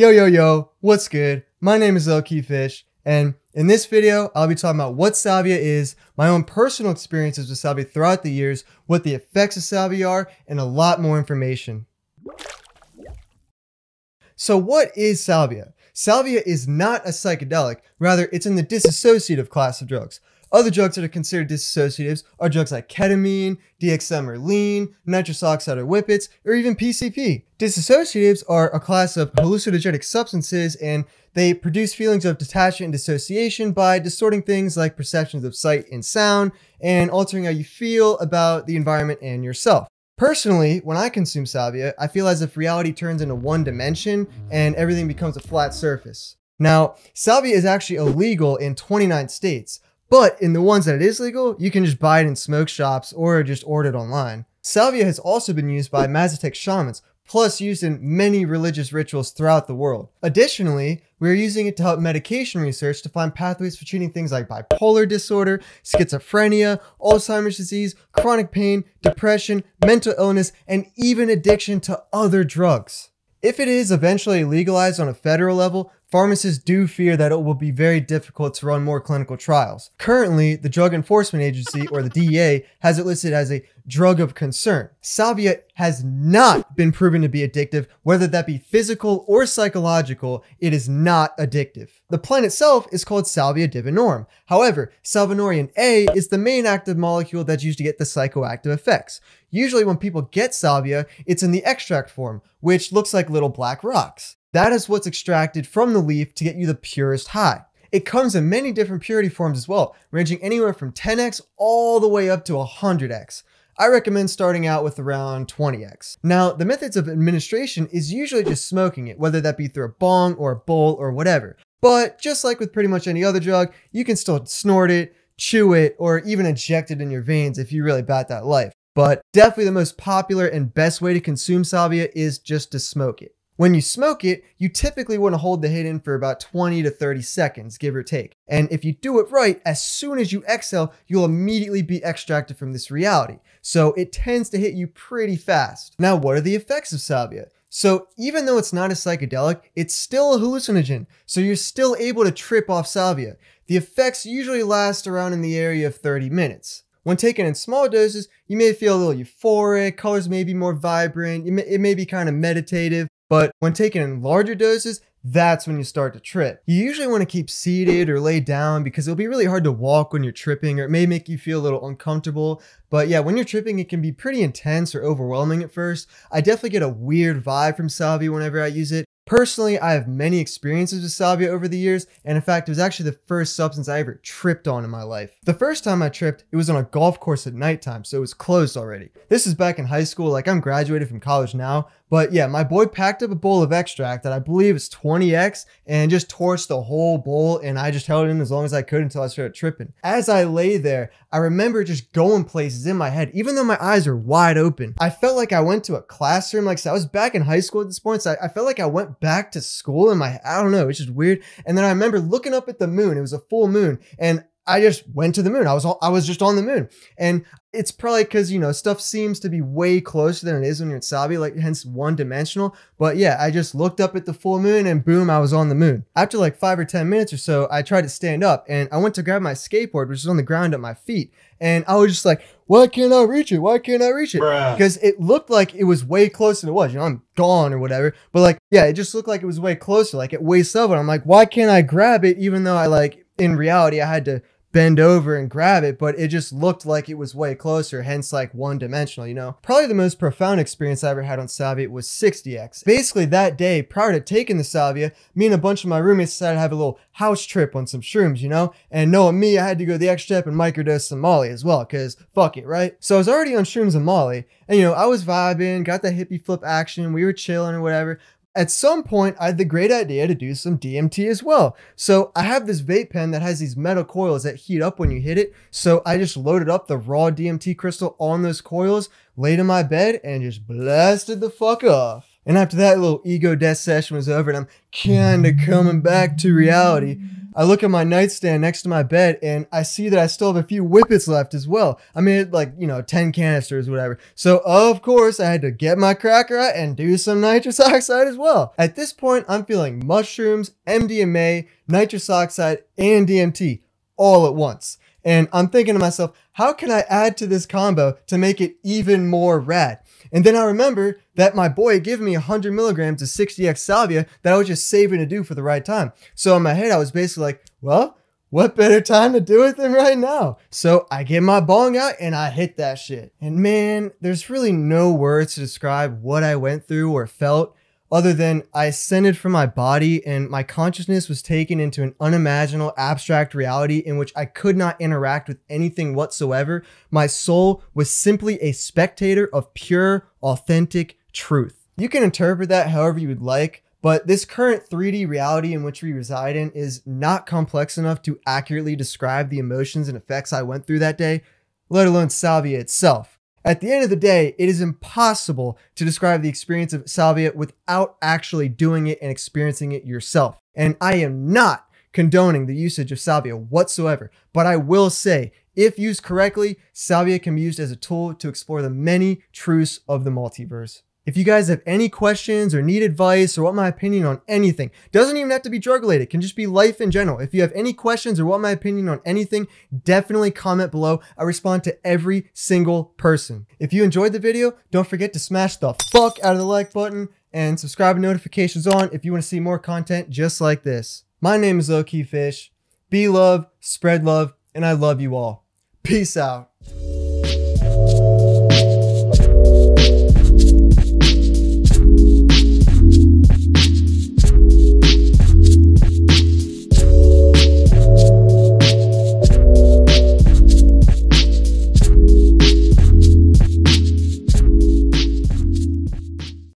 Yo, what's good? My name is Lowkey Fish, and in this video, I'll be talking about what salvia is, my own personal experiences with salvia throughout the years, what the effects of salvia are, and a lot more information. So what is salvia? Salvia is not a psychedelic, rather it's in the dissociative class of drugs. Other drugs that are considered dissociatives are drugs like ketamine, DXM or lean, nitrous oxide or whippets, or even PCP. Dissociatives are a class of hallucinogenic substances, and they produce feelings of detachment and dissociation by distorting things like perceptions of sight and sound, and altering how you feel about the environment and yourself. Personally, when I consume salvia, I feel as if reality turns into one dimension and everything becomes a flat surface. Now, salvia is actually illegal in 29 states. But in the ones that it is legal, you can just buy it in smoke shops or just order it online. Salvia has also been used by Mazatec shamans, plus used in many religious rituals throughout the world. Additionally, we're using it to help medication research to find pathways for treating things like bipolar disorder, schizophrenia, Alzheimer's disease, chronic pain, depression, mental illness, and even addiction to other drugs. If it is eventually legalized on a federal level, pharmacists do fear that it will be very difficult to run more clinical trials. Currently, the Drug Enforcement Agency, or the DEA, has it listed as a drug of concern. Salvia has not been proven to be addictive, whether that be physical or psychological. It is not addictive. The plant itself is called salvia divinorum. However, salvinorin A is the main active molecule that's used to get the psychoactive effects. Usually when people get salvia, it's in the extract form, which looks like little black rocks. That is what's extracted from the leaf to get you the purest high. It comes in many different purity forms as well, ranging anywhere from 10x all the way up to 100x. I recommend starting out with around 20x. Now, the methods of administration is usually just smoking it, whether that be through a bong or a bowl or whatever. But just like with pretty much any other drug, you can still snort it, chew it, or even inject it in your veins if you really bat that life. But definitely the most popular and best way to consume salvia is just to smoke it. When you smoke it, you typically want to hold the hit in for about 20 to 30 seconds, give or take. And if you do it right, as soon as you exhale, you'll immediately be extracted from this reality. So it tends to hit you pretty fast. Now, what are the effects of salvia? So even though it's not a psychedelic, it's still a hallucinogen. So you're still able to trip off salvia. The effects usually last around in the area of 30 minutes. When taken in small doses, you may feel a little euphoric, colors may be more vibrant, it may be kind of meditative. But when taken in larger doses, that's when you start to trip. You usually want to keep seated or lay down because it'll be really hard to walk when you're tripping, or it may make you feel a little uncomfortable. But yeah, when you're tripping, it can be pretty intense or overwhelming at first. I definitely get a weird vibe from salvia whenever I use it. Personally, I have many experiences with salvia over the years, and in fact, it was actually the first substance I ever tripped on in my life. The first time I tripped, it was on a golf course at nighttime, so it was closed already. This is back in high school, like I'm graduated from college now, but yeah, my boy packed up a bowl of extract that I believe is 20x and just torched the whole bowl, and I just held it in as long as I could until I started tripping. As I lay there, I remember just going places in my head, even though my eyes are wide open. I felt like I went to a classroom, like I was back in high school at this point, so I felt like I went back to school in my, I don't know, it's just weird. And then I remember looking up at the moon. It was a full moon, and I just went to the moon. I was just on the moon. And it's probably because, you know, stuff seems to be way closer than it is when you're in salvia, like hence one dimensional. But yeah, I just looked up at the full moon and boom, I was on the moon. After like 5 or 10 minutes or so, I tried to stand up and I went to grab my skateboard, which was on the ground at my feet. And I was just like, why can't I reach it? Why can't I reach it? Bruh. Because it looked like it was way closer than it was, you know, I'm gone or whatever. But like, yeah, it just looked like it was way closer, like at waist level. I'm like, why can't I grab it? Even though I like, in reality, I had to bend over and grab it, but it just looked like it was way closer, hence like one dimensional, you know? Probably the most profound experience I ever had on salvia was 60x. Basically that day, prior to taking the salvia, me and a bunch of my roommates decided to have a little house trip on some shrooms, you know? And knowing me, I had to go the extra step and microdose some Molly as well, cause fuck it, right? So I was already on shrooms and Molly, and you know, I was vibing, got the hippie flip action, we were chilling or whatever. At some point, I had the great idea to do some DMT as well. So I have this vape pen that has these metal coils that heat up when you hit it. So I just loaded up the raw DMT crystal on those coils, laid in my bed, and just blasted the fuck off. And after that little ego death session was over and I'm kinda coming back to reality, I look at my nightstand next to my bed and I see that I still have a few whippets left as well. I mean, like, you know, 10 canisters, whatever. So of course I had to get my cracker out and do some nitrous oxide as well. At this point, I'm feeling mushrooms, MDMA, nitrous oxide, and DMT all at once. And I'm thinking to myself, how can I add to this combo to make it even more rad? And then I remember that my boy gave me 100 milligrams of 60x salvia that I was just saving to do for the right time. So in my head, I was basically like, well, what better time to do it than right now? So I get my bong out and I hit that shit. And man, there's really no words to describe what I went through or felt, other than I ascended from my body and my consciousness was taken into an unimaginable abstract reality in which I could not interact with anything whatsoever. My soul was simply a spectator of pure, authentic truth. You can interpret that however you would like, but this current 3D reality in which we reside in is not complex enough to accurately describe the emotions and effects I went through that day, let alone salvia itself. At the end of the day, it is impossible to describe the experience of salvia without actually doing it and experiencing it yourself. And I am not condoning the usage of salvia whatsoever, but I will say, if used correctly, salvia can be used as a tool to explore the many truths of the multiverse. If you guys have any questions or need advice or want my opinion on anything, doesn't even have to be drug related, it can just be life in general. If you have any questions or want my opinion on anything, definitely comment below. I respond to every single person. If you enjoyed the video, don't forget to smash the fuck out of the like button and subscribe with notifications on if you want to see more content just like this. My name is Lowkey Fish. Be love, spread love, and I love you all. Peace out.